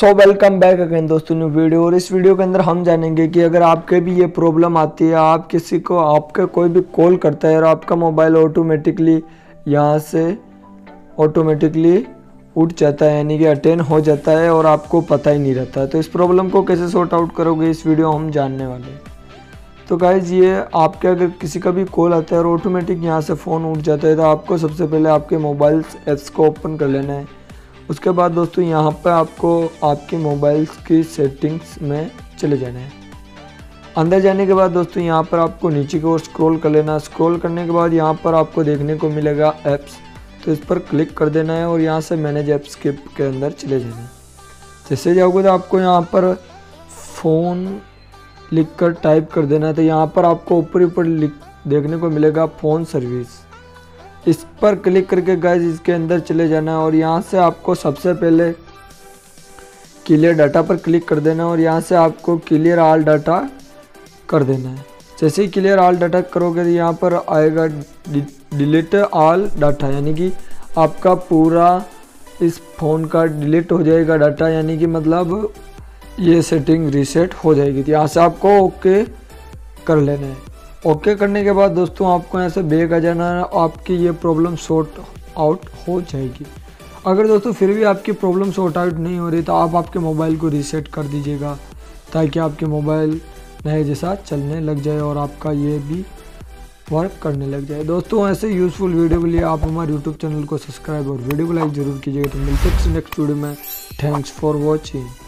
सो welcome back again दोस्तों new video. और इस वीडियो के अंदर हम जानेंगे कि अगर आपके भी ये प्रॉब्लम आती है, आप किसी को आपके कोई भी कॉल करता है और आपका मोबाइल ऑटोमेटिकली यहाँ से ऑटोमेटिकली उठ जाता है, यानी कि अटेंड हो जाता है और आपको पता ही नहीं रहता, तो इस प्रॉब्लम को कैसे सॉर्ट आउट करोगे इस वीडियो हम जानने वाले। तो गाइज़ ये आपके अगर किसी का भी कॉल आता है और ऑटोमेटिक यहाँ से फ़ोन उठ जाता है तो आपको सबसे पहले आपके मोबाइल ऐप्स को ओपन कर लेना है। उसके बाद दोस्तों यहाँ पर आपको आपके मोबाइल्स की सेटिंग्स में चले जाना है। अंदर जाने के बाद दोस्तों यहाँ पर आपको नीचे की ओर स्क्रॉल कर लेना। स्क्रॉल करने के बाद यहाँ पर आपको देखने को मिलेगा ऐप्स, तो इस पर क्लिक कर देना है और यहाँ से मैनेज ऐप्स के अंदर चले जाना है। जैसे जाओगे तो आपको यहाँ पर फ़ोन लिख कर टाइप कर देना है, तो यहाँ पर आपको ऊपर ऊपर देखने को मिलेगा फ़ोन सर्विस, इस पर क्लिक करके गाइस इसके अंदर चले जाना है। और यहाँ से आपको सबसे पहले क्लियर डाटा पर क्लिक कर देना है और यहाँ से आपको क्लियर ऑल डाटा कर देना है। जैसे ही क्लियर ऑल डाटा करोगे तो यहाँ पर आएगा डिलीट ऑल डाटा, यानी कि आपका पूरा इस फ़ोन का डिलीट हो जाएगा डाटा, यानी कि मतलब ये सेटिंग रीसेट हो जाएगी। तो यहाँ से आपको ओके कर लेना है। ओके करने के बाद दोस्तों आपको यहाँ से बैक आ जाना है, आपकी ये प्रॉब्लम सॉर्ट आउट हो जाएगी। अगर दोस्तों फिर भी आपकी प्रॉब्लम सॉर्ट आउट नहीं हो रही तो आप आपके मोबाइल को रीसेट कर दीजिएगा ताकि आपके मोबाइल नए जैसा चलने लग जाए और आपका ये भी वर्क करने लग जाए। दोस्तों ऐसे यूज़फुल वीडियो के लिए आप हमारे यूट्यूब चैनल को सब्सक्राइब और वीडियो को लाइक ज़रूर कीजिएगा। तो मिलते हैं नेक्स्ट वीडियो में। Thanks for watching.